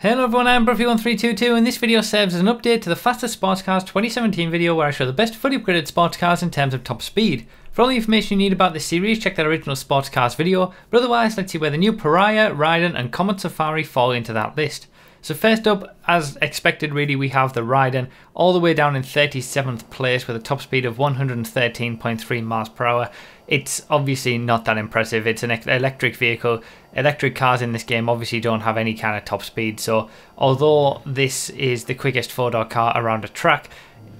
Hello everyone, I'm Broughy1322 and this video serves as an update to the fastest sports cars 2017 video where I show the best fully upgraded sports cars in terms of top speed. For all the information you need about this series, check that original sports cars video, but otherwise let's see where the new Pariah, Raiden and Comet Safari fall into that list. So first up, as expected really, we have the Raiden all the way down in 37th place with a top speed of 113.3 miles per hour. It's obviously not that impressive. It's an electric vehicle. Electric cars in this game obviously don't have any kind of top speed, so although this is the quickest four-door car around a track,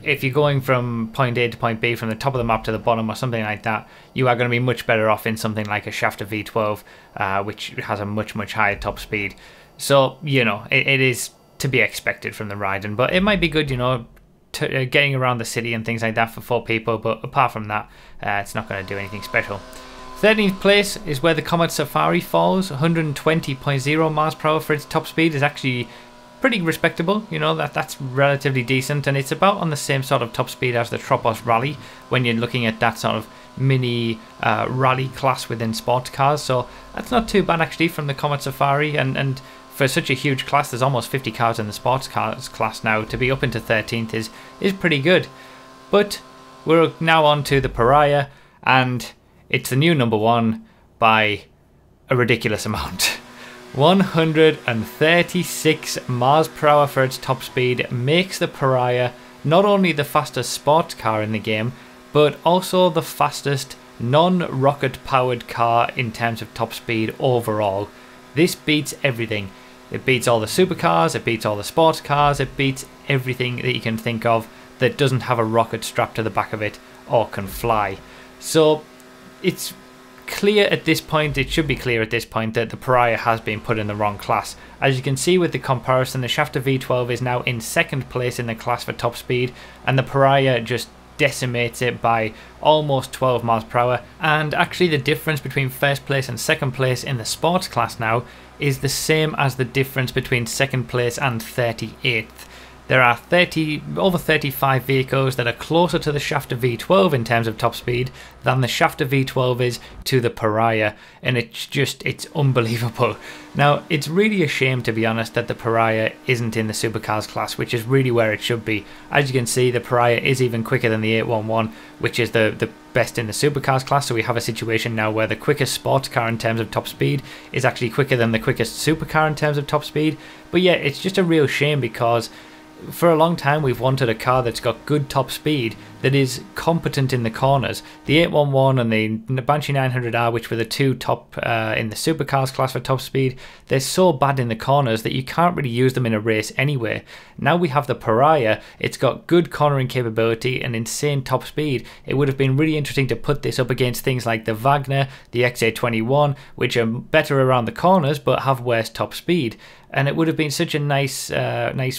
if you're going from point A to point B, from the top of the map to the bottom or something like that, you are going to be much better off in something like a Schafter V12, which has a much higher top speed. So, you know, it is to be expected from the Raiden, but it might be good, you know, to, getting around the city and things like that for four people, but apart from that, it's not going to do anything special. 13th place is where the Comet Safari falls. 120.0 miles per hour for its top speed is actually pretty respectable, you know, that's relatively decent, and it's about on the same sort of top speed as the Tropos Rally when you're looking at that sort of mini rally class within sports cars, so that's not too bad actually from the Comet Safari, and for such a huge class, there's almost 50 cars in the sports cars class now, to be up into 13th is pretty good. But we're now on to the Pariah, and it's the new number one by a ridiculous amount. 136 miles per hour for its top speed makes the Pariah not only the fastest sports car in the game, but also the fastest non-rocket powered car in terms of top speed overall. This beats everything. It beats all the supercars, it beats all the sports cars, it beats everything that you can think of that doesn't have a rocket strapped to the back of it or can fly. So it's clear at this point, it should be clear at this point, that the Pariah has been put in the wrong class. As you can see with the comparison, the Schafter V12 is now in second place in the class for top speed, and the Pariah just decimates it by almost 12 miles per hour. And actually the difference between first place and second place in the sports class now is the same as the difference between second place and 38th. There are over 35 vehicles that are closer to the Schafter V12 in terms of top speed than the Schafter V12 is to the Pariah, and it's unbelievable. Now, it's really a shame, to be honest, that the Pariah isn't in the supercars class, which is really where it should be. As you can see, the Pariah is even quicker than the 811, which is the best in the supercars class, so we have a situation now where the quickest sports car in terms of top speed is actually quicker than the quickest supercar in terms of top speed. But yeah, it's just a real shame, because for a long time we've wanted a car that's got good top speed, that is competent in the corners. The 811 and the Banshee 900R, which were the two top in the supercars class for top speed, they're so bad in the corners that you can't really use them in a race anyway. Now we have the Pariah, it's got good cornering capability and insane top speed. It would have been really interesting to put this up against things like the Wagner, the XA21, which are better around the corners but have worse top speed. And it would have been such a nice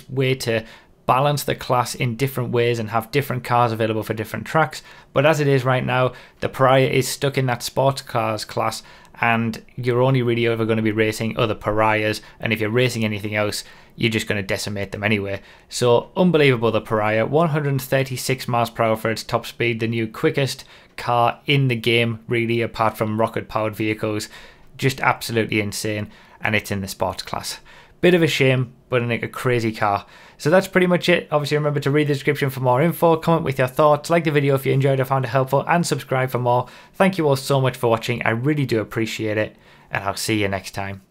way to balance the class in different ways and have different cars available for different tracks. But as it is right now, the Pariah is stuck in that sports cars class, and you're only really ever going to be racing other Pariahs, and if you're racing anything else, you're just going to decimate them anyway. So unbelievable, the Pariah, 136 miles per hour for its top speed, the new quickest car in the game really, apart from rocket powered vehicles. Just absolutely insane, and it's in the sports class. Bit of a shame, but a crazy car. So that's pretty much it. Obviously remember to read the description for more info, comment with your thoughts, like the video if you enjoyed or found it helpful, and subscribe for more. Thank you all so much for watching, I really do appreciate it, and I'll see you next time.